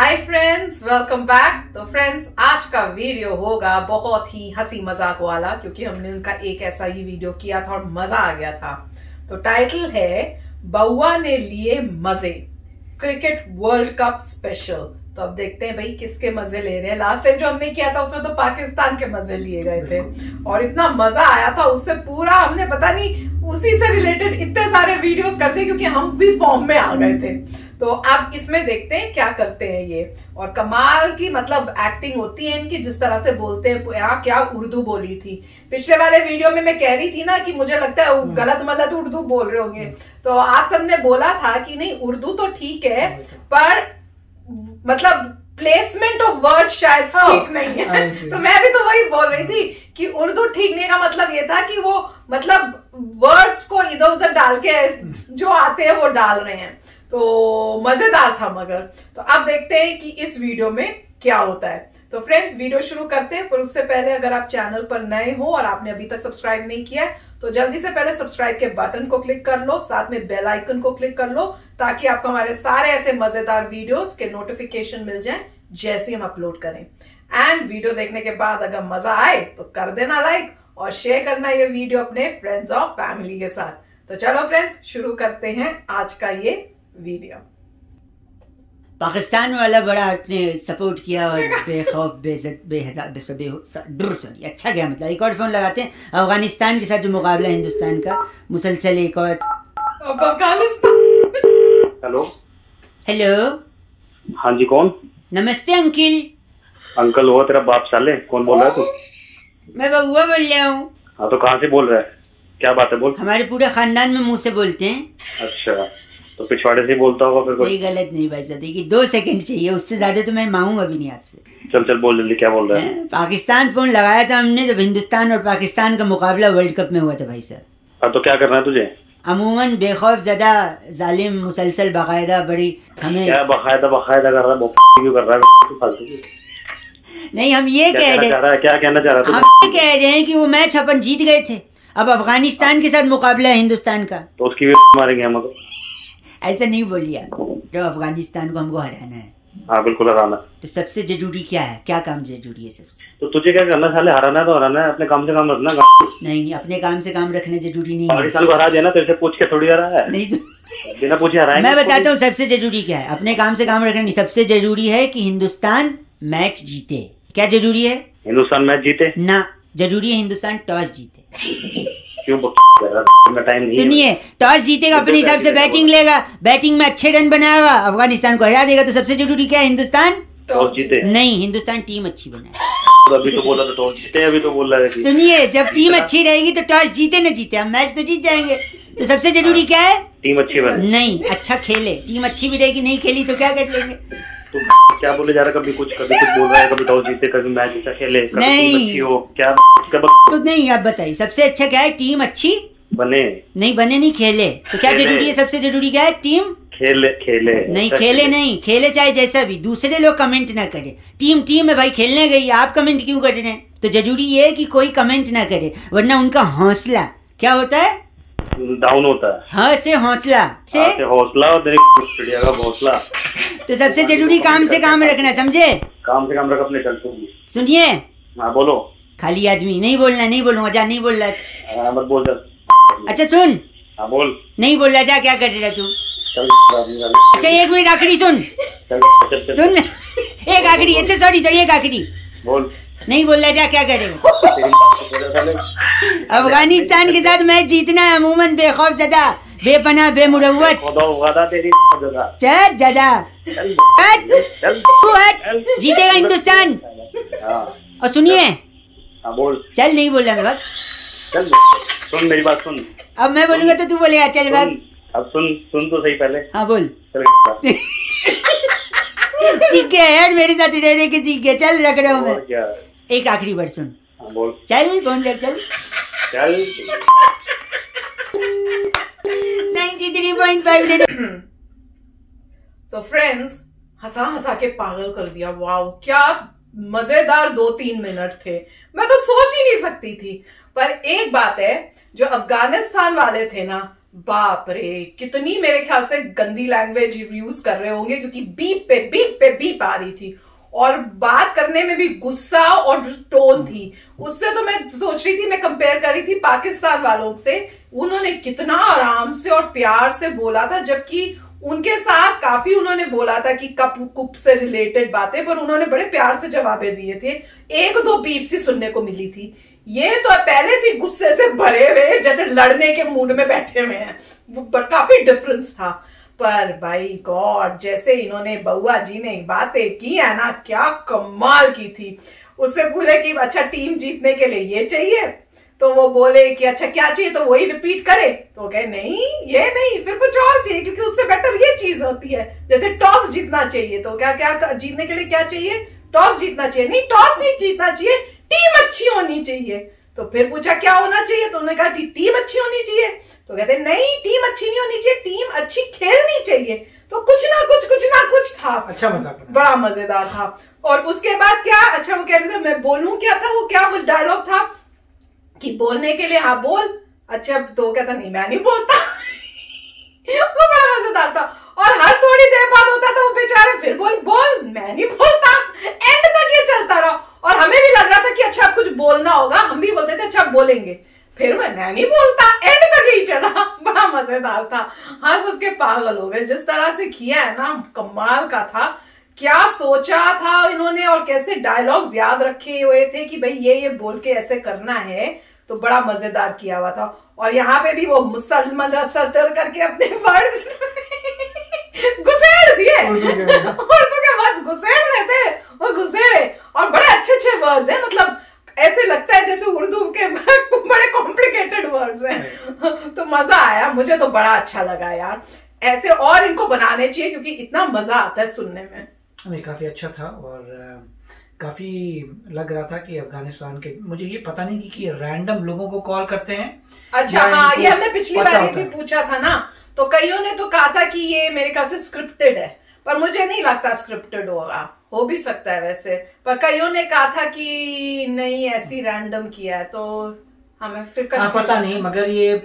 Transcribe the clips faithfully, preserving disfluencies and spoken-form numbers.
हाय friends, welcome back. तो friends, आज का वीडियो होगा बहुत ही हंसी मजाक वाला, क्योंकि हमने उनका एक ऐसा ही वीडियो किया था और मजा आ गया था। तो टाइटल है बउआ ने लिए मजे, क्रिकेट वर्ल्ड कप स्पेशल। तो अब देखते हैं भाई किसके मजे ले रहे हैं। लास्ट टाइम जो हमने किया था उसमें तो पाकिस्तान के मजे लिए गए थे और इतना मजा आया था उससे। पूरा हमने पता नहीं उसी से रिलेटेड इतने सारे वीडियोस कर दिए, क्योंकि हम भी फॉर्म में आ गए थे। तो आप इसमें देखते हैं क्या करते हैं ये। और कमाल की मतलब एक्टिंग होती है इनकी, जिस तरह से बोलते हैं। यहाँ क्या उर्दू बोली थी पिछले वाले वीडियो में, मैं कह रही थी ना कि मुझे लगता है गलत मलत उर्दू बोल रहे होंगे। तो आप सबने बोला था कि नहीं उर्दू तो ठीक है, पर मतलब प्लेसमेंट ऑफ वर्ड शायद ठीक नहीं है। तो मैं भी तो वही बोल रही थी कि उर्दू ठीक नहीं का मतलब ये था कि वो मतलब वर्ड्स को इधर उधर डाल के जो आते हैं वो डाल रहे हैं। तो मजेदार था मगर। तो अब देखते हैं कि इस वीडियो में क्या होता है। तो फ्रेंड्स, वीडियो शुरू करते हैं, पर उससे पहले अगर आप चैनल पर नए हो और आपने अभी तक सब्सक्राइब नहीं किया है तो जल्दी से पहले सब्सक्राइब के बटन को क्लिक कर लो, साथ में बेल आइकन को क्लिक कर लो, ताकि आपको हमारे सारे ऐसे मजेदार वीडियोस के नोटिफिकेशन मिल जाएं जैसे हम अपलोड करें। एंड वीडियो देखने के बाद अगर मजा आए तो कर देना लाइक और शेयर करना ये वीडियो अपने फ्रेंड्स और फैमिली के साथ। तो चलो फ्रेंड्स, शुरू करते हैं आज का ये वीडियो। पाकिस्तान वाला बड़ा आपने सपोर्ट किया और बेखौफ बेजत बेहद बेसबे दूर सॉरी अच्छा गया। मतलब एक और फोन लगाते हैं अफगानिस्तान के साथ जो मुकाबला हिंदुस्तान का मुसलसल। एक और हेलो हेलो, हाँ जी कौन? नमस्ते अंकिल। अंकल वो तेरा बाप साले, कौन बोल रहा है तू? मैं बउआ बोल रहा हूँ। हाँ तो कहाँ से बोल रहा है, क्या बात है बोल? हमारे पूरे खानदान में मुँह से बोलते हैं। अच्छा तो पिछवाड़े से बोलता होगा फिर कोई? गलत नहीं भाई साहब, देखिए दो सेकंड चाहिए, उससे ज्यादा तो मैं मांगूंगा भी नहीं आपसे। चल चल बोल जल्दी, क्या बोल रहा है? पाकिस्तान फोन लगाया था हमने जब हिंदुस्तान और पाकिस्तान का मुकाबला वर्ल्ड कप में हुआ था भाई साहब। अब तो क्या करना है तुझे? अमूमन बेखौफ ज्यादा जालिम मुसलसल बाकायदा बड़ी हमें क्या बाकायदा बाकायदा कर रहा है, क्यों कर रहा है? नहीं हम ये कह रहे, क्या कहना चाह रहा है? हम कह रहे हैं कि वो मैच अपन जीत गए थे, अब अफगानिस्तान के साथ मुकाबला है हिंदुस्तान का, तो उसकी भी मारेंगे हम। ऐसा नहीं बोलिए, तो अफगानिस्तान को हमको हराना है। हाँ बिल्कुल हराना। तो सबसे जरूरी क्या है, क्या काम जरूरी है सबसे? तो तुझे क्या करना साले, हराना है तो हराना है, अपने काम से काम रखना। नहीं अपने काम से काम रखना जरूरी नहीं है। पाकिस्तान को हरा देना तेरे से पूछ के थोड़ी हरा है। नहीं बिना पूछे हराएंगे। मैं बताता हूँ सबसे जरूरी क्या है, अपने काम से काम रखना नहीं। सबसे जरूरी है कि हिंदुस्तान मैच जीते। क्या जरूरी है? हिंदुस्तान मैच जीते ना, जरूरी है हिंदुस्तान टॉस जीते। सुनिए, टॉस जीतेगा अपने हिसाब से बैटिंग लेगा, बैटिंग में अच्छे रन बनाएगा, अफगानिस्तान को हरा देगा। तो सबसे जरूरी क्या है? हिंदुस्तान टॉस जीते। नहीं, हिंदुस्तान टीम अच्छी बनाए। अभी तो बोला था टॉस जीते, अभी तो बोल रहा है। सुनिए, जब टीम अच्छी रहेगी तो टॉस जीते ना जीते हम मैच तो जीत जाएंगे। तो सबसे जरूरी क्या है? टीम अच्छी बने। नहीं, अच्छा खेले, टीम अच्छी भी रहेगी। नहीं खेली तो क्या कर लेंगे? तो क्या बोले जा रहा है, कभी कुछ कभी कुछ बोल रहा है, कभी टॉस जीते कभी मैच अच्छा खेले कभी टीम अच्छी हो, क्या कब... तो नहीं आप बताइए सबसे अच्छा क्या है? टीम अच्छी बने। नहीं बने नहीं, खेले। तो क्या जरूरी है? सबसे जरूरी क्या है? टीम खेले खेले। नहीं खेले, नहीं खेले, चाहे जैसा भी। दूसरे लोग कमेंट ना करे, टीम टीम है भाई, खेलने गई, आप कमेंट क्यों कर रहे हैं? तो जरूरी ये है कि कोई कमेंट ना करे, वरना उनका हौसला क्या होता है? डाउन होता है। हाँ से हौसला से हौसला और हौसला। तो सबसे जरूरी काम से काम रखना, समझे? काम से काम रख अपने। सुनिए, हाँ बोलो। खाली आदमी नहीं बोलना, नहीं बोलूंगा, जा नहीं बोल रहा बोल। अच्छा सुन, हाँ बोल। नहीं बोल रहा, जा क्या कर रहा तू? अच्छा एक मिनट, आखिरी सुन सुन एक आखिरी। अच्छा सॉरी सॉरी, एक आखिरी बोल। नहीं बोल रहा, जा क्या करेगा? अफगानिस्तान के साथ मैच जीतना है। अमूमन बेखौफ ज्यादा बेपना बेमुरवत ज्यादा जीतेगा हिंदुस्तान। और सुनिए, चल नहीं बोल रहा, सुन मेरी बात सुन। अब मैं बोलूंगा तो तू बोलेगा चल भाग। अब सुन सुन तो सही पहले। हाँ बोल। सीख गया यार, मेरे साथ रह रहे के सीख गया। चल रख रहा हूँ मैं। एक आखिरी बार सुन, बोल। चल बोल रख चल चल। Ninety three point five. तो फ्रेंड्स, हंसा हंसा के पागल कर दिया। वाओ क्या मजेदार दो तीन मिनट थे, मैं तो सोच ही नहीं सकती थी। पर एक बात है, जो अफगानिस्तान वाले थे ना बाप रे, कितनी मेरे ख्याल से गंदी लैंग्वेज यूज कर रहे होंगे, क्योंकि बीप पे बीप पे बीप आ रही थी और बात करने में भी गुस्सा और टोन थी। उससे तो मैं सोच रही थी, मैं कंपेयर कर रही थी पाकिस्तान वालों से, उन्होंने कितना आराम से और प्यार से बोला था, जबकि उनके साथ काफी उन्होंने बोला था कि कप कुप से रिलेटेड बातें, पर उन्होंने बड़े प्यार से जवाबे दिए थे। एक दो बीप सी सुनने को मिली थी। ये तो पहले से गुस्से से भरे हुए जैसे लड़ने के मूड में बैठे हुए हैं, वो काफी डिफरेंस था। पर भाई गॉड, जैसे इन्होंने बउआ जी ने बातें की है ना, क्या कमाल की थी। उससे बोले कि अच्छा टीम जीतने के लिए ये चाहिए, तो वो बोले कि अच्छा क्या चाहिए, तो वही रिपीट करे, तो कहे नहीं ये नहीं, फिर कुछ और चाहिए क्योंकि उससे बेटर ये चीज होती है। जैसे टॉस जीतना चाहिए, तो क्या क्या जीतने के लिए क्या चाहिए, टॉस जीतना चाहिए, नहीं टॉस नहीं जीतना चाहिए, टीम अच्छी होनी चाहिए। तो फिर पूछा क्या होना चाहिए, तो उन्होंने कहा टीम अच्छी होनी चाहिए, तो कहते नहीं टीम अच्छी नहीं होनी चाहिए, टीम अच्छी खेलनी चाहिए। तो कुछ ना कुछ कुछ ना कुछ था, अच्छा मजा, बड़ा मजेदार था। और उसके बाद क्या, अच्छा वो कह रहे थे मैं बोलूं क्या था, वो क्या वो डायलॉग था कि बोलने के लिए हाँ बोल, अच्छा तो कहता नहीं मैं नहीं बोलता वो बड़ा मजेदार था। और हर थोड़ी देर बाद होता था वो बेचारे फिर बोल बोल मैं नहीं बोलता, एंड तक ये चलता रहा। और हमें भी लग रहा था कि अच्छा अब कुछ बोलना होगा, हम भी बोलते थे अच्छा बोलेंगे, फिर मैं मैं नहीं बोलता, एंड तक यही चला। बड़ा मजेदार था, हंस हंस के पागल हो गए। जिस तरह से किया है ना, कमाल का था। क्या सोचा था इन्होंने और कैसे डायलॉग्स याद रखे हुए थे कि भाई ये ये बोल के ऐसे करना है, तो बड़ा मजेदार किया हुआ था। और यहाँ पे भी वो मुसलमान सटर करके अपने फर्ज घुसेड़ दिए, उर्दू के वर्ड्स घुसेड़ देते, वो घुसेड़े। और बड़े अच्छे अच्छे वर्ड्स हैं, मतलब ऐसे लगता है जैसे उर्दू के बड़े कॉम्प्लिकेटेड वर्ड्स हैं। तो मजा आया, मुझे तो बड़ा अच्छा लगा यार। ऐसे और इनको बनाने चाहिए क्योंकि इतना मजा आता है सुनने में। नहीं, काफी अच्छा था और काफी लग रहा था कि अफगानिस्तान के, मुझे ये पता नहीं कि, कि रैंडम लोगों को कॉल करते हैं। अच्छा हाँ, ये हमने पिछली बार भी पूछा था ना, तो कईयों ने तो कहा था कि ये मेरे ख्याल से स्क्रिप्टेड है, पर मुझे नहीं लगता स्क्रिप्टेड होगा, हो भी सकता है वैसे, पर कईयों ने कहा था कि नहीं ऐसी रैंडम किया है, तो हमें फिक्र पता नहीं। मगर ये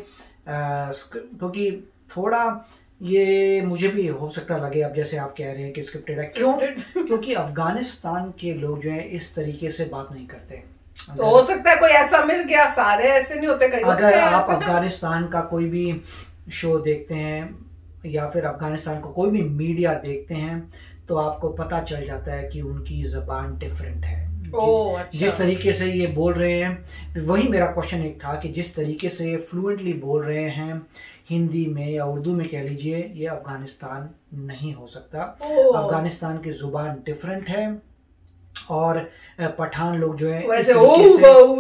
क्योंकि तो थोड़ा ये मुझे भी हो सकता लगे अब, जैसे आप कह रहे हैं कि स्क्रिप्टेड है, क्यों क्योंकि अफगानिस्तान के लोग जो है इस तरीके से बात नहीं करते, तो हो सकता है कोई ऐसा मिल गया, सारे ऐसे नहीं होते। अगर आप अफगानिस्तान का कोई भी शो देखते हैं या फिर अफगानिस्तान को कोई भी मीडिया देखते हैं, तो आपको पता चल जाता है कि उनकी जबान डिफरेंट है। ओ, अच्छा। जिस तरीके से ये बोल रहे हैं, वही मेरा क्वेश्चन एक था कि जिस तरीके से फ्लुएंटली बोल रहे हैं हिंदी में या उर्दू में कह लीजिए, ये अफगानिस्तान नहीं हो सकता। अफगानिस्तान की जुबान डिफरेंट है और पठान लोग जो है वैसे ओ बहु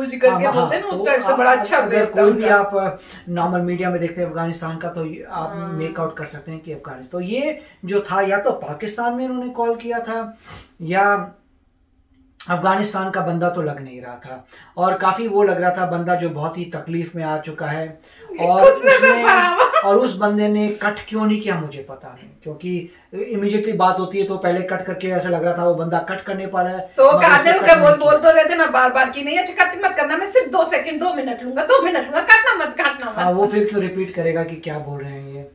जिक्र के बोलते हैं ना, उस टाइप से बड़ा अच्छा। अगर कोई भी आप नॉर्मल मीडिया में देखते हैं अफगानिस्तान का, तो आप मेक आउट कर सकते हैं कि अफगानिस्तान। तो ये जो था, या तो पाकिस्तान में इन्होंने कॉल किया था या अफगानिस्तान का बंदा तो लग नहीं रहा था, और काफी वो लग रहा था बंदा जो बहुत ही तकलीफ में आ चुका है। और उसने, और उस बंदे ने कट क्यों नहीं किया मुझे पता नहीं, क्योंकि इमीडिएटली बात होती है तो पहले कट करके ऐसा लग रहा था वो बंदा कट करने पा रहा है, तो काटने को बोल बोल तो रहते ना बार बार की नहीं अच्छा कट मत करना, मैं सिर्फ दो सेकंड दो मिनट लूंगा दो मिनट लूंगा काटना मत काटना मत। हाँ, वो फिर क्यों रिपीट करेगा कि क्या बोल रहे हैं ये,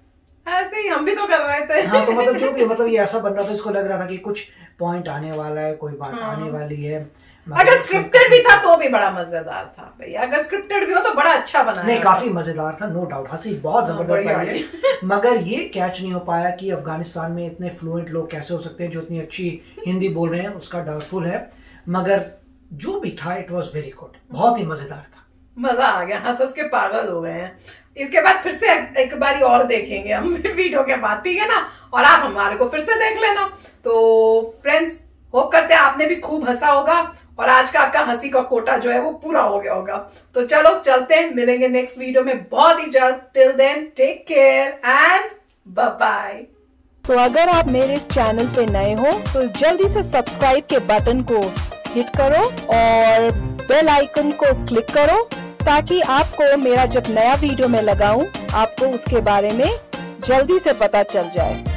ऐसे ही हम भी तो कर रहे थे। हाँ, तो मतलब जो भी, मतलब ये ऐसा बंदा था, इसको लग रहा था कि कुछ पॉइंट आने वाला है, कोई बात हाँ। आने वाली है। अगर स्क्रिप्टेड भी था तो भी बड़ा मजेदार था भैया, अगर स्क्रिप्टेड भी हो तो बड़ा अच्छा बना। नहीं, काफी मजेदार था, नो डाउट, हंसी बहुत जबरदस्त है। मगर ये कैच नहीं हो पाया कि अफगानिस्तान में इतने फ्लुएंट लोग कैसे हो सकते हैं जो इतनी अच्छी हिंदी बोल रहे हैं, उसका डाउटफुल है। मगर जो भी था, इट वॉज वेरी गुड, बहुत ही मजेदार था, मजा आ गया, हंस हंस के पागल हो गए हैं। इसके बाद फिर से एक बारी और देखेंगे हम वीडियो के बाद, ठीक है ना, और आप हमारे को फिर से देख लेना। तो फ्रेंड्स, होप करते हैं आपने भी खूब हंसा होगा और आज का आपका हंसी का कोटा जो है वो पूरा हो गया होगा। तो चलो चलते हैं, मिलेंगे नेक्स्ट वीडियो में बहुत ही जल्द। Till then take care and bye bye. तो अगर आप मेरे इस चैनल पे नए हो तो जल्दी से सब्सक्राइब के बटन को हिट करो और बेल आइकन को क्लिक करो, ताकि आपको मेरा जब नया वीडियो मैं लगाऊं, आपको उसके बारे में जल्दी से पता चल जाए।